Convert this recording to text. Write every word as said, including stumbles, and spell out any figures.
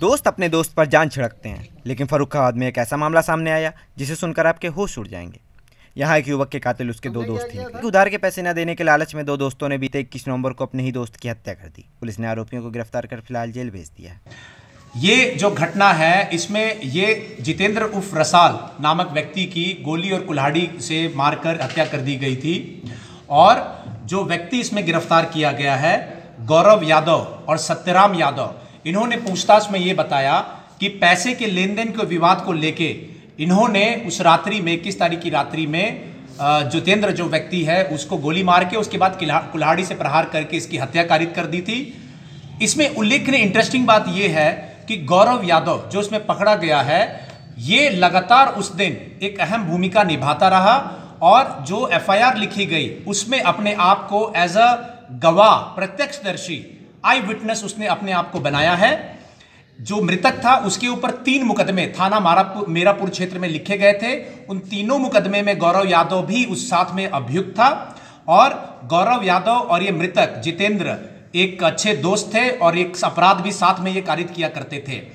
दोस्त अपने दोस्त पर जान छिड़कते हैं, लेकिन फर्रुखाबाद में एक ऐसा मामला सामने आया जिसे सुनकर आपके होश उड़ जाएंगे। यहाँ एक युवक के कातिल उसके दो दोस्त थे। उधार के पैसे न देने के लालच में दो दोस्तों ने बीते इक्कीस नवंबर को अपने ही दोस्त की हत्या कर दी। पुलिस ने आरोपियों को गिरफ्तार कर फिलहाल जेल भेज दिया है। ये जो घटना है इसमें ये जितेंद्र उर्फ रसाल नामक व्यक्ति की गोली और कुल्हाड़ी से मारकर हत्या कर दी गई थी और जो व्यक्ति इसमें गिरफ्तार किया गया है गौरव यादव और सत्यराम यादव, इन्होंने पूछताछ में ये बताया कि पैसे के लेन देन के विवाद को लेके इन्होंने उस रात्रि में किस तारीख की रात्रि में जितेंद्र जो व्यक्ति है उसको गोली मार के उसके बाद कुल्हाड़ी से प्रहार करके इसकी हत्या कारित कर दी थी। इसमें उल्लेखनीय इंटरेस्टिंग बात यह है कि गौरव यादव जो इसमें पकड़ा गया है ये लगातार उस दिन एक अहम भूमिका निभाता रहा और जो एफ आई आर लिखी गई उसमें अपने आप को एज अ गवाह प्रत्यक्षदर्शी आई विटनेस उसने अपने आप को बनाया है। जो मृतक था उसके ऊपर तीन मुकदमे थाना मेरापुर क्षेत्र में लिखे गए थे। उन तीनों मुकदमे में गौरव यादव भी उस साथ में अभियुक्त था और गौरव यादव और ये मृतक जितेंद्र एक अच्छे दोस्त थे और एक अपराध भी साथ में ये कारित किया करते थे।